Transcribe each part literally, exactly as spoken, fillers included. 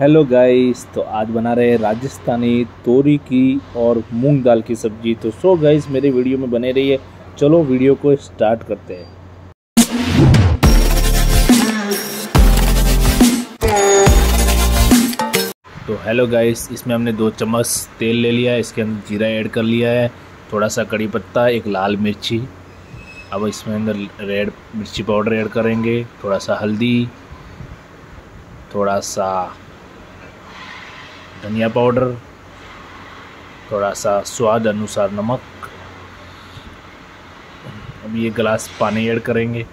Hello guys, तो आज बना रहे हैं राजस्थानी तोरी की और मूंग दाल की सब्जी। तो सो गाइस मेरे वीडियो में बने रहिए। चलो वीडियो को स्टार्ट करते हैं। तो हेलो गाइस, इसमें हमने दो चम्मच तेल ले लिया है, इसके अंदर जीरा ऐड कर लिया है, थोड़ा सा कड़ी पत्ता, एक लाल मिर्ची। अब इसमें अंदर रेड मिर्ची पाउडर ऐड करेंगे, थोड़ा सा हल्दी, थोड़ा सा धनिया पाउडर, थोड़ा सा स्वाद अनुसार नमक। अब ये गिलास पानी ऐड करेंगे,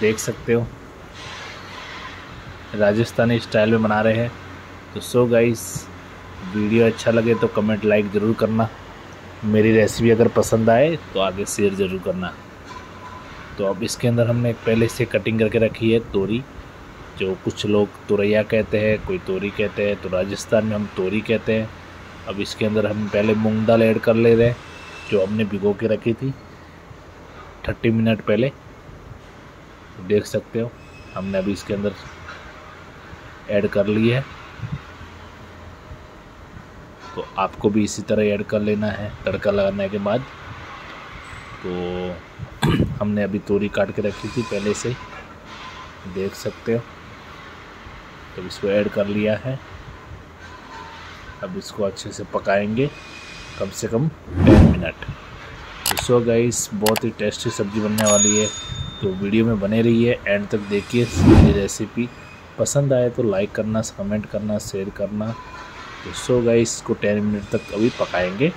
देख सकते हो राजस्थानी स्टाइल में बना रहे हैं। तो सो गाइस वीडियो अच्छा लगे तो कमेंट लाइक ज़रूर करना, मेरी रेसिपी अगर पसंद आए तो आगे शेयर ज़रूर करना। तो अब इसके अंदर हमने पहले से कटिंग करके रखी है तोरी, जो कुछ लोग तुरैया कहते हैं, कोई तोरी कहते हैं, तो राजस्थान में हम तोरी कहते हैं। अब इसके अंदर हम पहले मूंग दाल ऐड कर ले रहे हैं, जो हमने भिगो के रखी थी तीस मिनट पहले। देख सकते हो हमने अभी इसके अंदर ऐड कर ली है, तो आपको भी इसी तरह ऐड कर लेना है तड़का लगाने के बाद। तो हमने अभी तोरी काट के रखी थी पहले से, देख सकते हो, तो इसको ऐड कर लिया है। अब इसको अच्छे से पकाएंगे कम से कम दस मिनट। सो गाइस बहुत ही टेस्टी सब्ज़ी बनने वाली है, तो वीडियो में बने रहिए, एंड तक देखिए मेरी रेसिपी। पसंद आए तो लाइक करना, कमेंट करना, शेयर करना। तो सो गाइस इसको दस मिनट तक अभी पकाएंगे।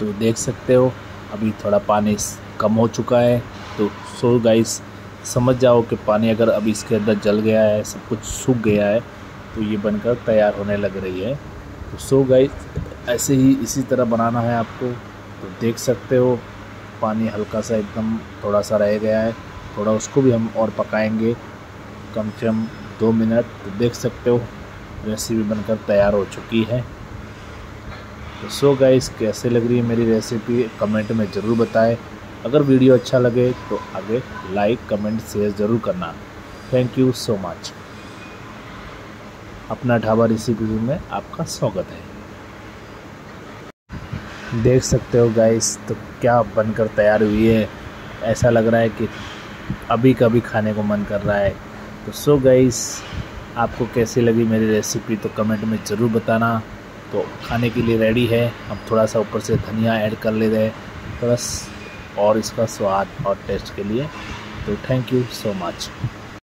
तो देख सकते हो अभी थोड़ा पानी कम हो चुका है। तो सो गाइस समझ जाओ कि पानी अगर अभी इसके अंदर जल गया है, सब कुछ सूख गया है, तो ये बनकर तैयार होने लग रही है। तो सो गाइस ऐसे ही इसी तरह बनाना है आपको। तो देख सकते हो पानी हल्का सा एकदम थोड़ा सा रह गया है, थोड़ा उसको भी हम और पकाएंगे कम से कम दो मिनट। तो देख सकते हो रेसिपी बनकर तैयार हो चुकी है। तो सो गाइस कैसे लग रही है मेरी रेसिपी कमेंट में ज़रूर बताएं। अगर वीडियो अच्छा लगे तो आगे लाइक कमेंट शेयर ज़रूर करना। Thank you so much. अपना ढाबा रेसिपी में आपका स्वागत है। देख सकते हो गाइस तो क्या बनकर तैयार हुई है, ऐसा लग रहा है कि अभी कभी खाने को मन कर रहा है। तो सो गाइस आपको कैसी लगी मेरी रेसिपी तो कमेंट में ज़रूर बताना। तो खाने के लिए रेडी है। हम थोड़ा सा ऊपर से धनिया ऐड कर ले रहे हैं, थोड़ा और इसका स्वाद और टेस्ट के लिए। तो थैंक यू सो मच।